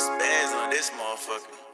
Spaz on this motherfucker.